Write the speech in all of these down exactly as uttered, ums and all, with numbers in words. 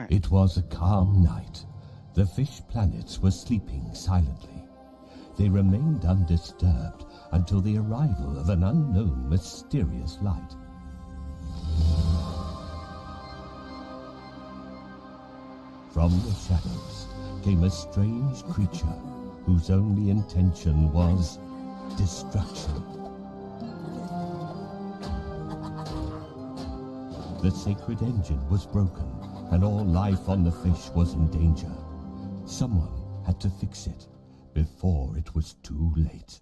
All right. It was a calm night. The fish planets were sleeping silently. They remained undisturbed until the arrival of an unknown mysterious light. From the shadows came a strange creature whose only intention was destruction. The sacred engine was broken, and all life on the fish was in danger. Someone had to fix it before it was too late.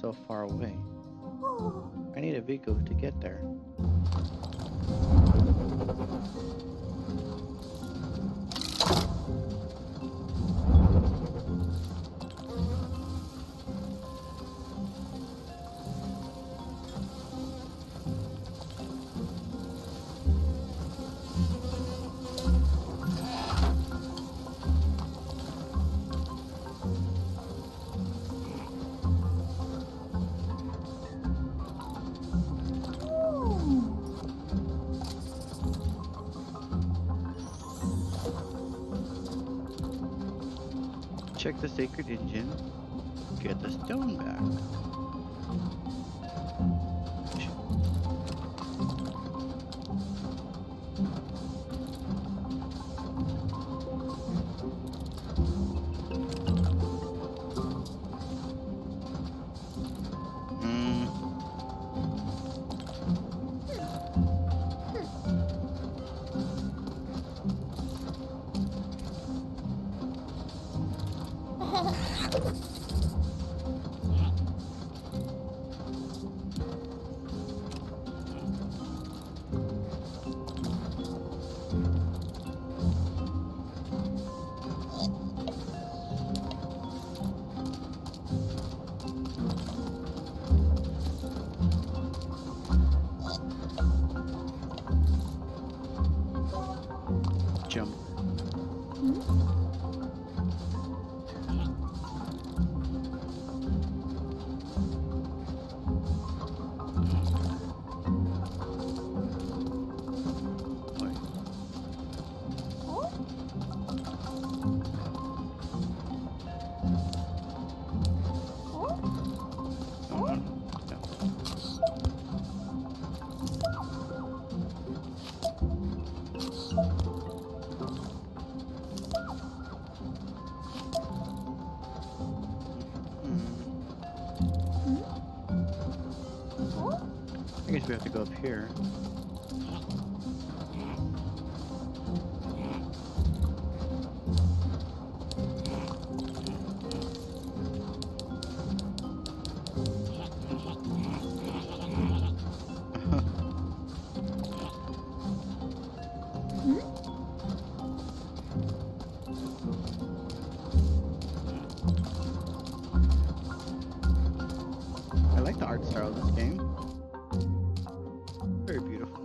So far away. I need a vehicle to get there. Check the sacred engine, get the stone back. We have to go up here. I like the art style of this game. Very beautiful.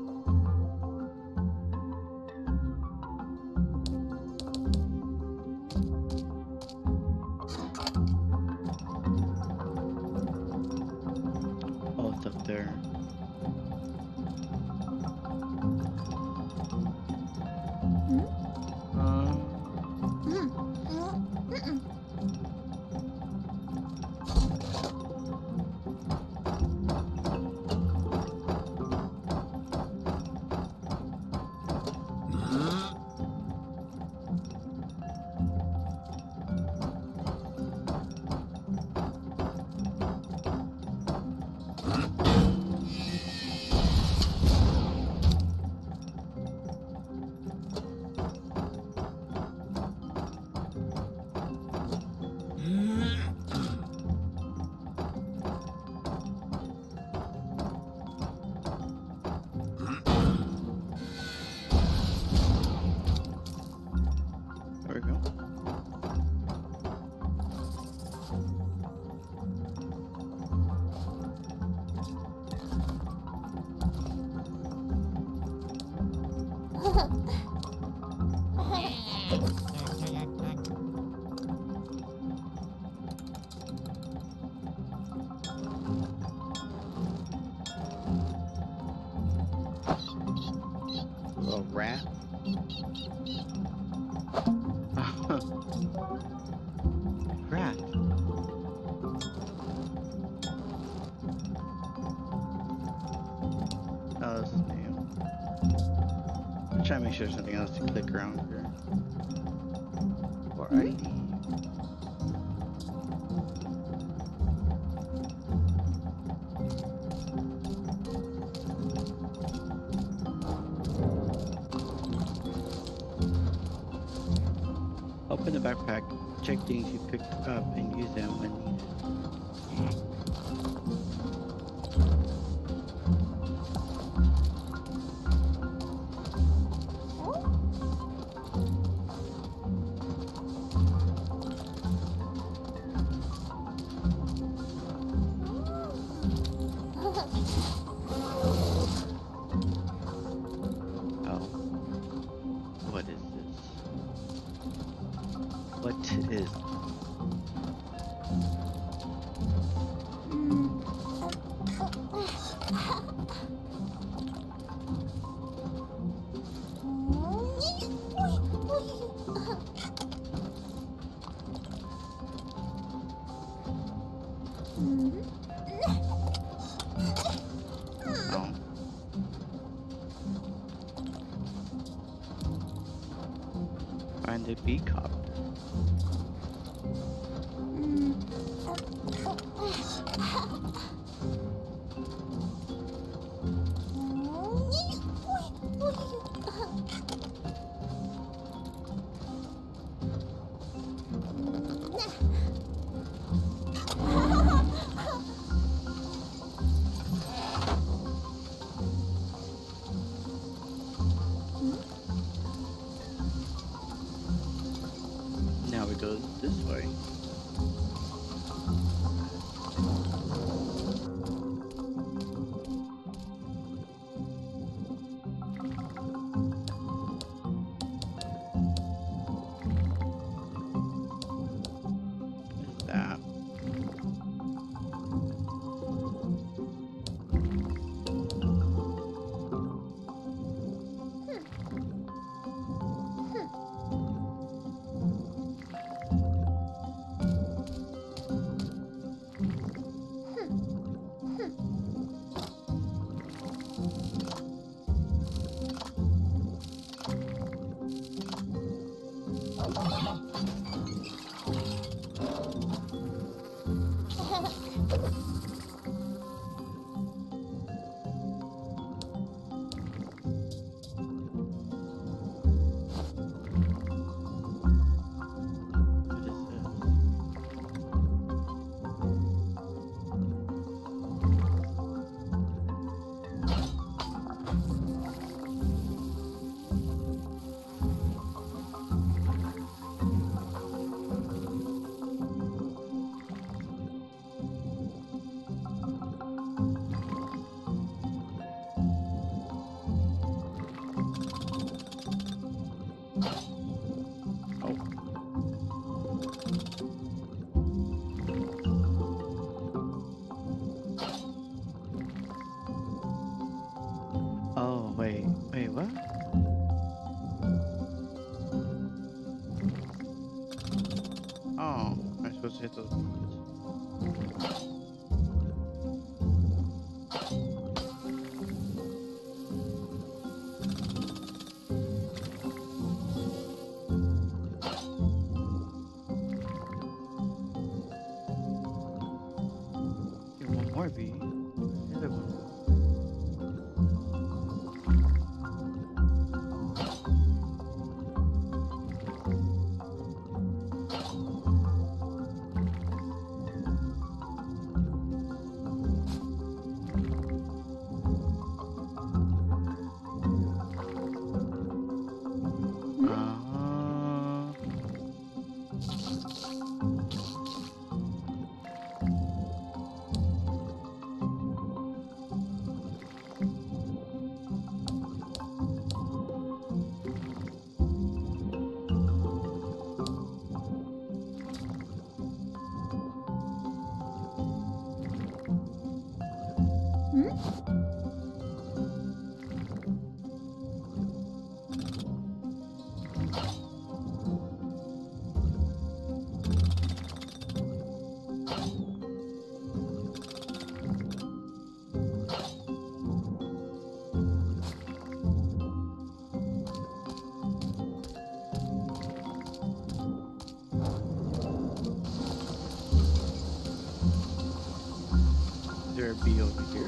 There be over here.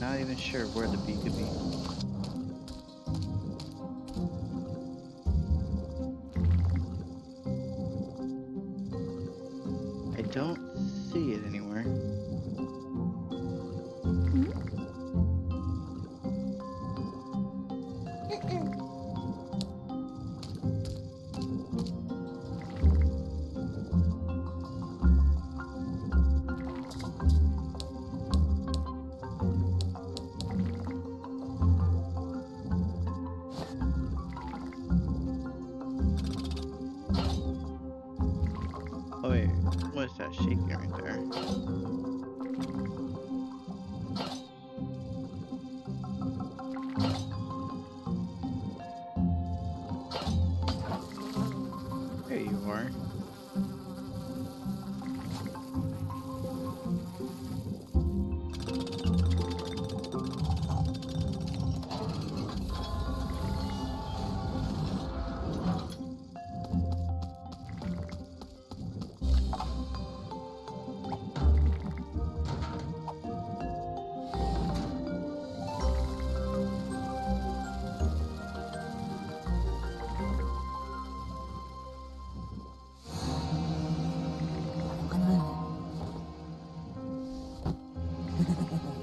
Not even sure where the bee could be. What's that shaking right there? There you are. Ha ha ha.